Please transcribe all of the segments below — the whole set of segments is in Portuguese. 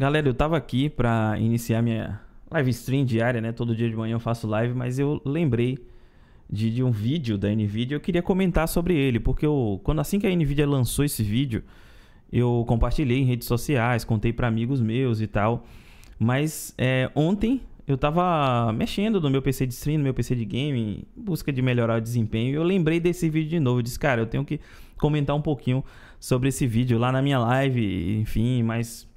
Galera, eu tava aqui pra iniciar minha live stream diária, né? Todo dia de manhã eu faço live, mas eu lembrei de um vídeo da NVIDIA. Eu queria comentar sobre ele, porque assim que a NVIDIA lançou esse vídeo, eu compartilhei em redes sociais, contei pra amigos meus e tal. Mas ontem eu tava mexendo no meu PC de stream, no meu PC de game, em busca de melhorar o desempenho. E eu lembrei desse vídeo de novo. Eu disse, cara, eu tenho que comentar um pouquinho sobre esse vídeo lá na minha live, enfim, mas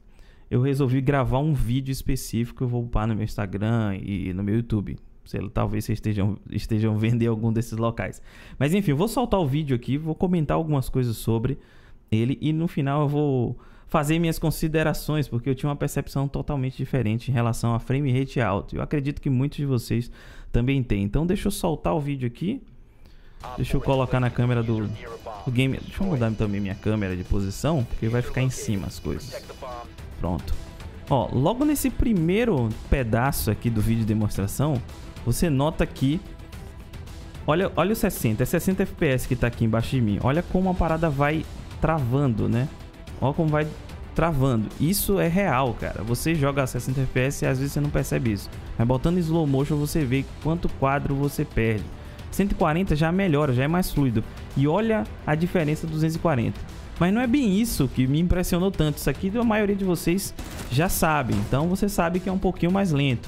eu resolvi gravar um vídeo específico. Eu vou upar no meu Instagram e no meu YouTube. Sei lá, talvez vocês estejam vendo em algum desses locais. Mas enfim, eu vou soltar o vídeo aqui, vou comentar algumas coisas sobre ele e no final eu vou fazer minhas considerações, porque eu tinha uma percepção totalmente diferente em relação a frame rate alto. Eu acredito que muitos de vocês também têm. Então deixa eu soltar o vídeo aqui. Deixa eu colocar na câmera do game. Deixa eu mudar também minha câmera de posição, porque vai ficar em cima as coisas. Pronto. Ó, logo nesse primeiro pedaço aqui do vídeo de demonstração, você nota que... Olha o 60. É 60 FPS que tá aqui embaixo de mim. Olha como a parada vai travando, né? Olha como vai travando. Isso é real, cara. Você joga a 60 FPS e às vezes você não percebe isso. Mas botando em slow motion você vê quanto quadro você perde. 140 já melhora, já é mais fluido. E olha a diferença dos 240. Mas não é bem isso que me impressionou tanto. Isso aqui a maioria de vocês já sabe. Então você sabe que é um pouquinho mais lento.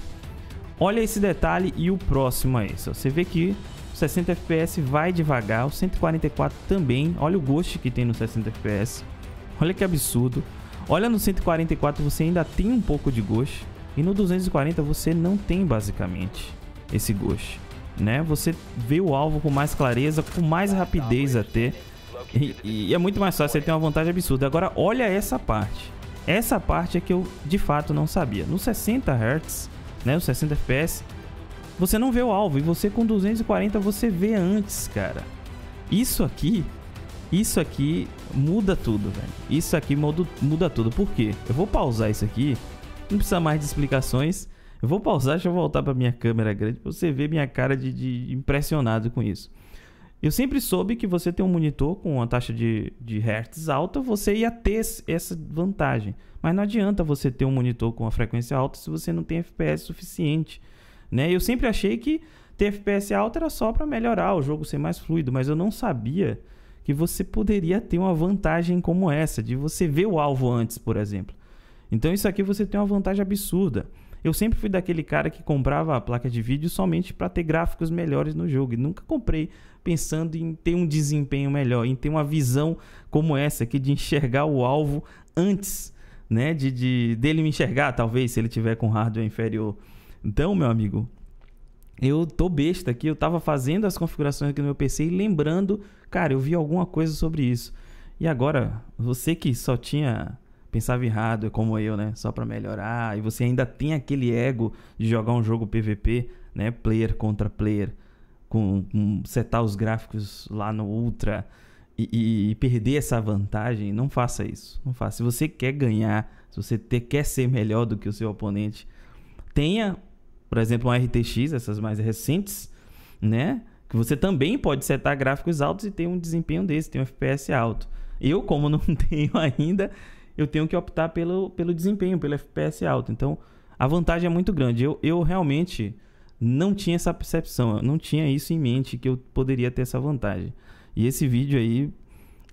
Olha esse detalhe e o próximo a isso. Você vê que o 60 FPS vai devagar. O 144 também. Olha o ghost que tem no 60 FPS. Olha que absurdo. Olha, no 144 você ainda tem um pouco de ghost. E no 240 você não tem basicamente esse ghost, né? Você vê o alvo com mais clareza, com mais rapidez até. E é muito mais fácil, você tem uma vantagem absurda. Agora olha essa parte. Essa parte é que eu de fato não sabia. No 60 Hz, né? No 60 FPS, você não vê o alvo. E você com 240 você vê antes, cara. Isso aqui muda tudo, velho. Isso aqui muda tudo. Por quê? Eu vou pausar isso aqui. Não precisa mais de explicações. Eu vou pausar, deixa eu voltar para minha câmera grande para você ver minha cara de impressionado com isso. Eu sempre soube que você tem um monitor com uma taxa de hertz alta, você ia ter essa vantagem. Mas não adianta você ter um monitor com uma frequência alta se você não tem FPS suficiente, né? Eu sempre achei que ter FPS alta era só para melhorar o jogo, ser mais fluido, mas eu não sabia que você poderia ter uma vantagem como essa, de você ver o alvo antes, por exemplo. Então isso aqui você tem uma vantagem absurda. Eu sempre fui daquele cara que comprava a placa de vídeo somente para ter gráficos melhores no jogo. E nunca comprei pensando em ter um desempenho melhor, em ter uma visão como essa aqui, de enxergar o alvo antes, né? dele me enxergar, talvez, se ele tiver com hardware inferior. Então, meu amigo, eu tô besta aqui, eu tava fazendo as configurações aqui no meu PC e lembrando, cara, eu vi alguma coisa sobre isso. E agora, você que só pensava errado, como eu, né? Só pra melhorar, e você ainda tem aquele ego de jogar um jogo PVP, né? Player contra player, com setar os gráficos lá no Ultra e perder essa vantagem, não faça isso. Não faça. Se você quer ganhar, se você quer ser melhor do que o seu oponente, tenha... Por exemplo, uma RTX, essas mais recentes, né? Que você também pode setar gráficos altos e ter um desempenho desse, ter um FPS alto. Eu, como não tenho ainda, eu tenho que optar pelo desempenho, pelo FPS alto. Então, a vantagem é muito grande. Eu realmente não tinha essa percepção, eu não tinha isso em mente, que eu poderia ter essa vantagem. E esse vídeo aí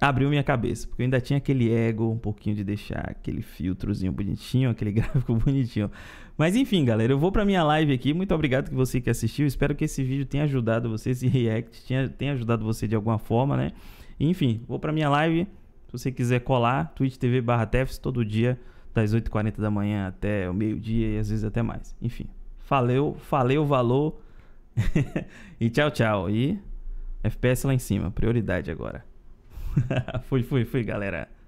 abriu minha cabeça, porque eu ainda tinha aquele ego um pouquinho de deixar aquele filtrozinho bonitinho, aquele gráfico bonitinho. Mas enfim, galera, eu vou pra minha live aqui. Muito obrigado que você que assistiu. Espero que esse vídeo tenha ajudado você, esse react tenha ajudado você de alguma forma, né? Enfim, vou pra minha live. Se você quiser colar, twitch.tv/tefs, todo dia, das 8h40 da manhã até o meio-dia e às vezes até mais. Enfim, valeu, valor. E tchau, tchau. E FPS lá em cima, prioridade agora. Fui, galera.